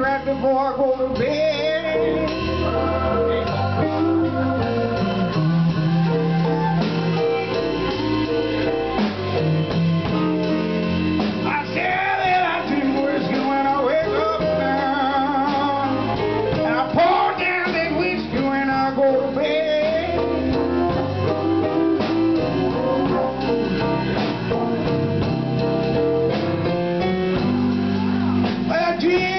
Right before I go to bed, I said that I drink whiskey when I wake up now, and I pour down that whiskey when I go to bed. Well, I drink.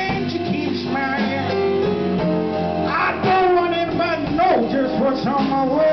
What's on my word,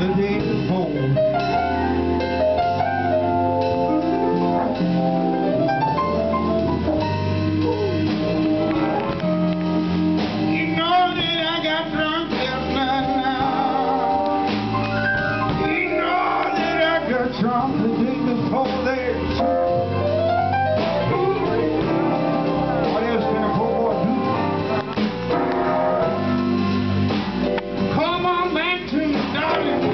the day before. You know that I got drunk last night now. You know that I got drunk the day before there. What else can a poor boy do? Come on back to me, darling.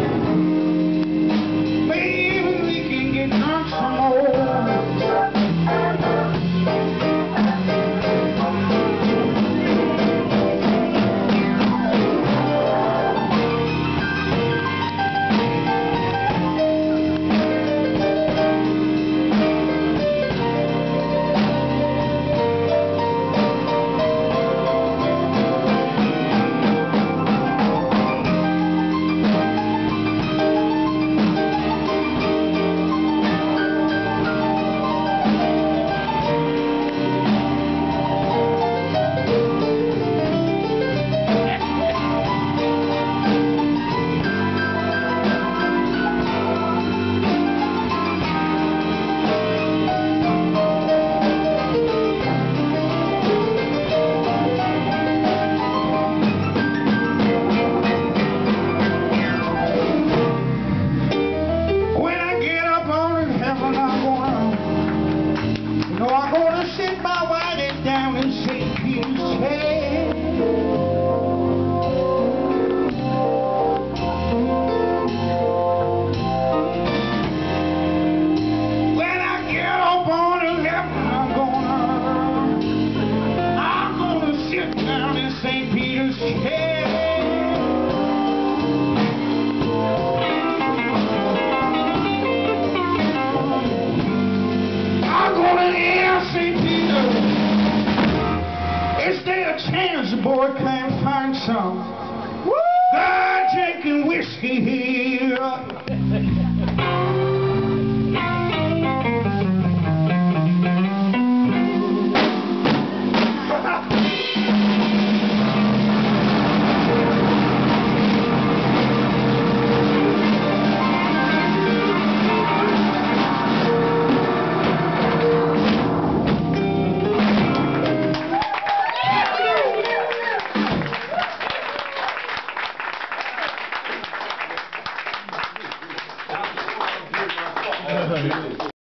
chance the boy can't find some. Woo! God drinking whiskey.